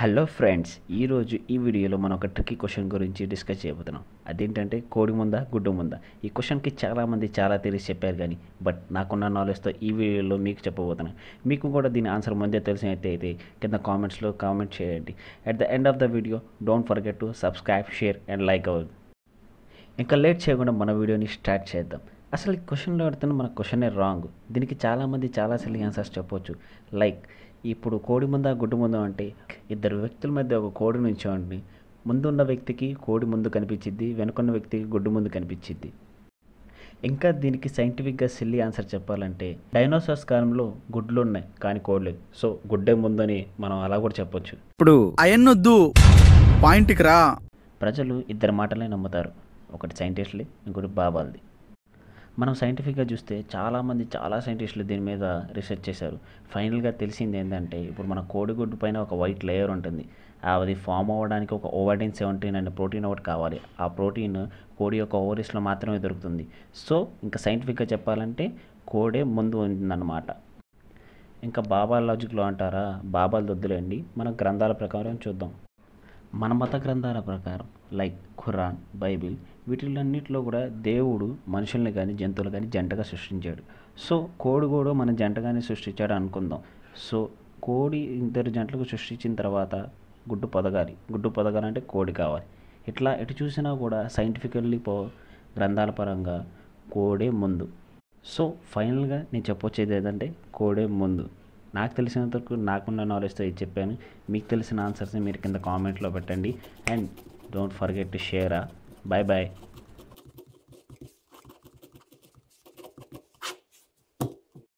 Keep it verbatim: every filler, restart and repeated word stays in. Hello friends, ఈరోజు ఈ వీడియోలో మనం ఒక ట్రిక్కీ క్వశ్చన్ గురించి డిస్కస్ చేయబోతున్నాం. అదేంటంటే కోడి ముందా గుడ్డు ముందా. ఈ క్వశ్చన్కి చాలామంది చాలా తెలిసి చెప్పారు, కానీ బట్ నాకున్న నాలెడ్జ్తో ఈ వీడియోలో మీకు చెప్పబోతున్నాను. మీకు కూడా దీని ఆన్సర్ ముందే తెలిసినట్టు అయితే కింద కామెంట్స్లో కామెంట్ చేయండి. At the end of the video don't forget to subscribe, share and like our. ఇంకా లేట్ చేయకుండా మన వీడియోని స్టార్ట్ చేద్దాం. అసలు ఈ క్వశ్చన్లో అడుగుతున్న మన క్వశ్చనే రాంగ్. దీనికి చాలామంది చాలా సిల్లీ ఆన్సర్స్ చెప్పవచ్చు. లైక్ ఇప్పుడు కోడి ముందా గుడ్డు ముందా అంటే ఇద్దరు వ్యక్తుల మధ్య ఒక కోడి నుంచోండి, ముందున్న వ్యక్తికి కోడి ముందు కనిపించింది, వెనుకున్న వ్యక్తికి గుడ్డు ముందు కనిపించింది. ఇంకా దీనికి సైంటిఫిక్గా సిల్లీ ఆన్సర్ చెప్పాలంటే డైనోసార్స్ కాలంలో గుడ్లు ఉన్నాయి కానీ కోడలేదు, సో గుడ్డే ముందని మనం అలా కూడా చెప్పొచ్చు. ఇప్పుడు అయన్నొద్దు పాయింట్కి రా. ప్రజలు ఇద్దరు మాటలే నమ్ముతారు, ఒకటి సైంటిస్టులే, ఇంకోటి బాబాలది. మనం సైంటిఫిక్గా చూస్తే చాలామంది చాలా సైంటిస్టులు దీని మీద రీసెర్చ్ చేశారు. ఫైనల్గా తెలిసింది ఏంటంటే ఇప్పుడు మన కోడిగుడ్డు పైన ఒక వైట్ లేయర్ ఉంటుంది. అది ఫామ్ అవ్వడానికి ఒక ఓవాటిన్ సెవెంటీన్ అనే ప్రోటీన్ ఒకటి కావాలి. ఆ ప్రోటీన్ కోడి యొక్క ఓవరీస్లో మాత్రమే దొరుకుతుంది. సో ఇంకా సైంటిఫిక్గా చెప్పాలంటే కోడే ముందు ఉందన్నమాట. ఇంకా బాబా లాజిక్లో అంటారా, బాబాల దొద్దులేండి. మన గ్రంథాల ప్రకారం చూద్దాం. మన మత గ్రంథాల ప్రకారం లైక్ ఖురాన్, బైబిల్, వీటిలన్నింటిలో కూడా దేవుడు మనుషుల్ని కానీ జంతువులు కానీ జంటగా సృష్టించాడు. సో కోడి కూడా మన జంటగానే సృష్టించాడు అనుకుందాం. సో కోడి ఇద్దరు జంటలకు సృష్టించిన తర్వాత గుడ్డు పొదగాలి, గుడ్డు పొదగాలంటే కోడి కావాలి. ఇట్లా ఎటు చూసినా కూడా సైంటిఫికల్లీ పో గ్రంథాల పరంగా కోడే ముందు. సో ఫైనల్గా నేను చెప్పొచ్చేది ఏంటంటే కోడే ముందు. నాకు తెలిసినంత వరకు నాకున్న నాలెడ్జ్తో ఇది చెప్పాను. మీకు తెలిసిన ఆన్సర్స్ని మీరు కింద కామెంట్లో పెట్టండి. And don't forget to share. Bye bye.